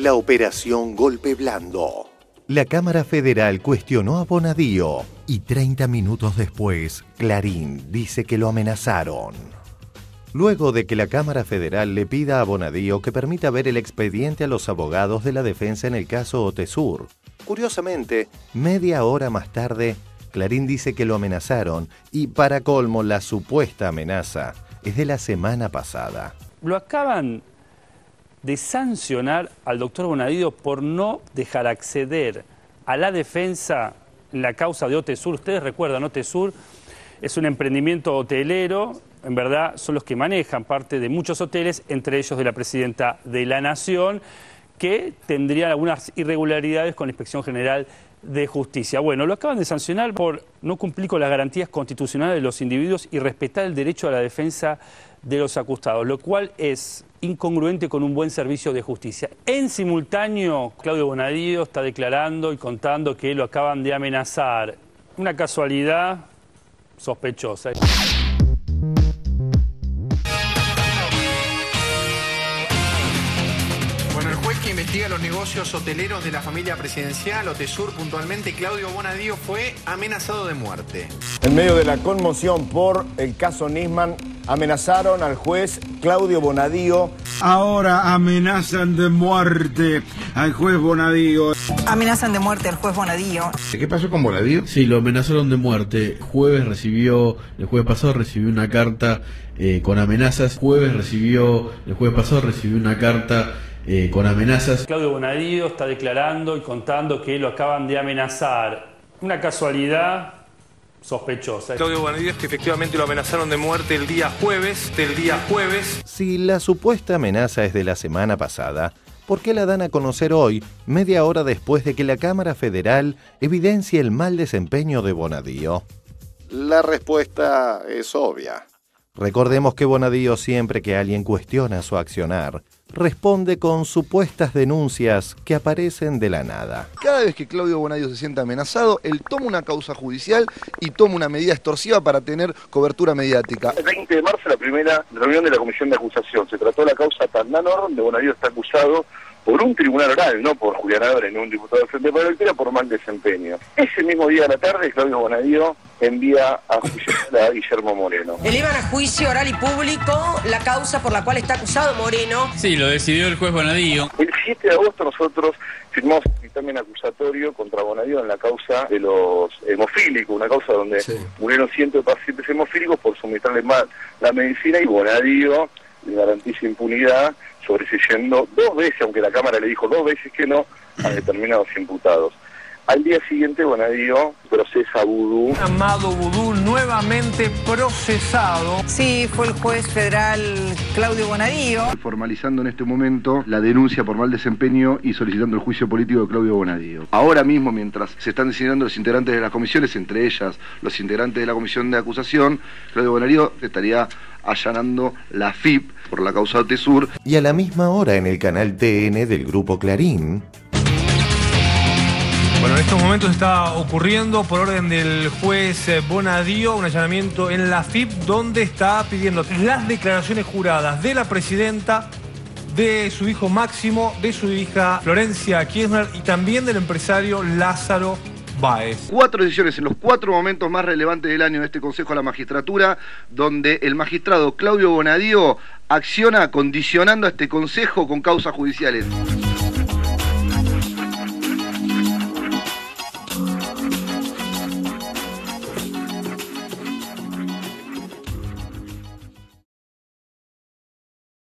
La operación Golpe Blando. La Cámara Federal cuestionó a Bonadío y 30 minutos después, Clarín dice que lo amenazaron. Luego de que la Cámara Federal le pida a Bonadío que permita ver el expediente a los abogados de la defensa en el caso Hotesur, curiosamente, media hora más tarde, Clarín dice que lo amenazaron y, para colmo, la supuesta amenaza es de la semana pasada. Lo acaban de sancionar al doctor Bonadío por no dejar acceder a la defensa en la causa de Hotesur. Ustedes recuerdan, Hotesur es un emprendimiento hotelero, en verdad son los que manejan parte de muchos hoteles, entre ellos de la presidenta de la Nación, que tendrían algunas irregularidades con la Inspección General de Justicia. Bueno, lo acaban de sancionar por no cumplir con las garantías constitucionales de los individuos y respetar el derecho a la defensa de los acusados, lo cual es incongruente con un buen servicio de justicia. En simultáneo, Claudio Bonadío está declarando y contando que lo acaban de amenazar. Una casualidad sospechosa. Bueno, el juez que investiga los negocios hoteleros de la familia presidencial, Hotesur puntualmente, Claudio Bonadío, fue amenazado de muerte. En medio de la conmoción por el caso Nisman, amenazaron al juez Claudio Bonadío. Ahora amenazan de muerte al juez Bonadío. Amenazan de muerte al juez Bonadío. ¿Qué pasó con Bonadío? Sí, lo amenazaron de muerte. El jueves pasado recibió una carta con amenazas. Claudio Bonadío está declarando y contando que lo acaban de amenazar. Una casualidad sospechosa. Claudio Bonadío es que efectivamente lo amenazaron de muerte el día jueves, Si la supuesta amenaza es de la semana pasada, ¿por qué la dan a conocer hoy, media hora después de que la Cámara Federal evidencie el mal desempeño de Bonadío? La respuesta es obvia. Recordemos que Bonadío, siempre que alguien cuestiona su accionar, responde con supuestas denuncias que aparecen de la nada. Cada vez que Claudio Bonadío se sienta amenazado, él toma una causa judicial y toma una medida extorsiva para tener cobertura mediática. El 20 de marzo, la primera reunión de la Comisión de Acusación. Se trató la causa Pandanor, donde Bonadío está acusado por un tribunal oral, no por Julián Álvarez, no un diputado del Frente para la Victoria, por mal desempeño. Ese mismo día de la tarde, Claudio Bonadío envía a juicio a Guillermo Moreno. Elevan a juicio oral y público la causa por la cual está acusado Moreno. Sí, lo decidió el juez Bonadío. El 7 de agosto nosotros firmamos un dictamen acusatorio contra Bonadío en la causa de los hemofílicos, una causa donde murieron cientos de pacientes hemofílicos por suministrarles mal la medicina y Bonadío le garantiza impunidad, sobreseyendo dos veces, aunque la Cámara le dijo dos veces que no, a determinados imputados. Al día siguiente, Bonadío procesa a Boudou. Amado Boudou nuevamente procesado. Sí, fue el juez federal Claudio Bonadío. Formalizando en este momento la denuncia por mal desempeño y solicitando el juicio político de Claudio Bonadío. Ahora mismo, mientras se están designando los integrantes de las comisiones, entre ellas los integrantes de la Comisión de Acusación, Claudio Bonadío estaría allanando la AFIP por la causa Hotesur. Y a la misma hora en el canal TN del Grupo Clarín. Bueno, en estos momentos está ocurriendo, por orden del juez Bonadío, un allanamiento en la AFIP, donde está pidiendo las declaraciones juradas de la presidenta, de su hijo Máximo, de su hija Florencia Kirchner y también del empresario Lázaro Báez. 4 decisiones en los 4 momentos más relevantes del año de este Consejo de la Magistratura, donde el magistrado Claudio Bonadío acciona condicionando a este Consejo con causas judiciales.